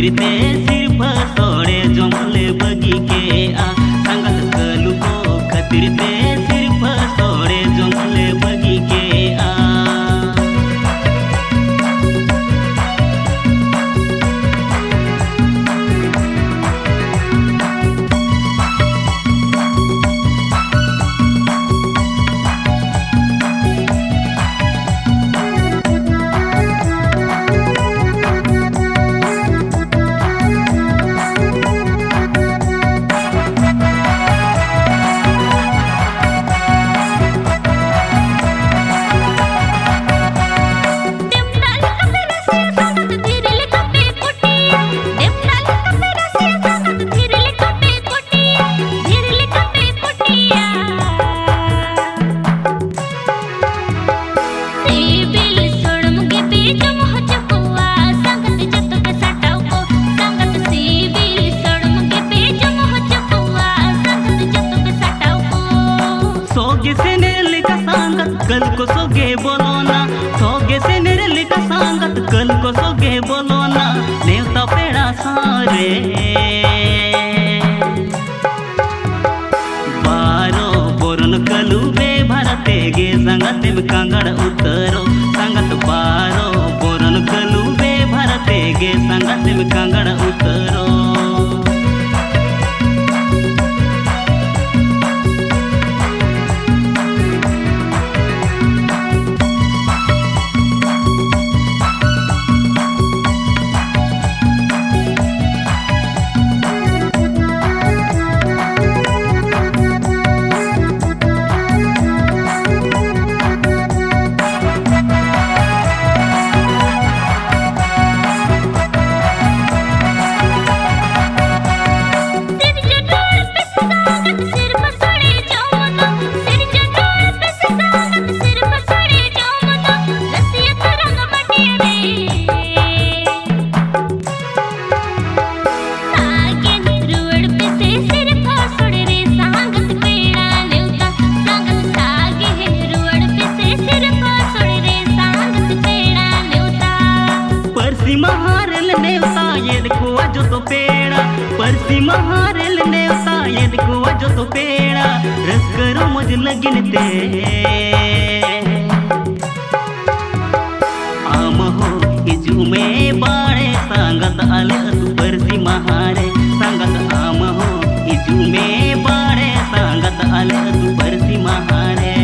फिरते सिर्फ तोड़े जमले बगी के आ संगल कलू को खतिरते सिर्फ तोड़े जमले बगी के आ कल को सोगे बोलोना सोगे से मेरे लिखा संगत कल को सोगे बोलोना देवता पेड़ा सारे बारो बोरन कलू बे भरते गे संगत में कांगड़ उतरो संगत बारो बोरन कलू बे भरते गे संगत में कांगड़ उतरो परसी महारल नेवता यद कुआ जो तो पेड़ा रस करो मुझ लगिनते आम हो इजुमे बाड़े संगत आले तू परसी महारे संगत आम हो इजुमे बाड़े संगत आले तू परसी महारे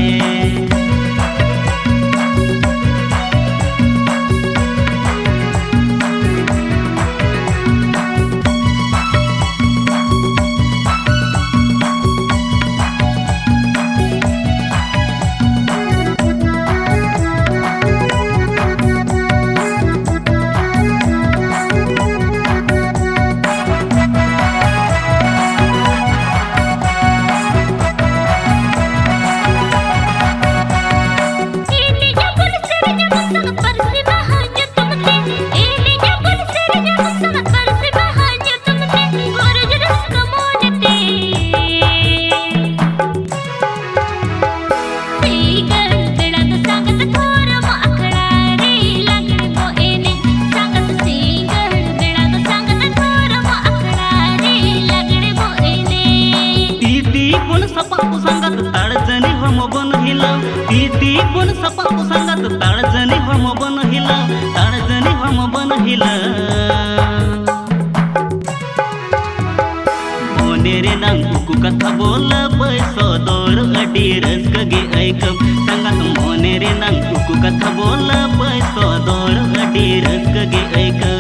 बन सपापु संगत ताड़ जने हम बन हिला मोनेरे नाम कुकु कथा बोला पैसो दौड़ अटी रस कगे ऐकम संगत मोनेरे नाम कुकु कथा बोला पैसो दौड़ अटी रस कगे ऐकम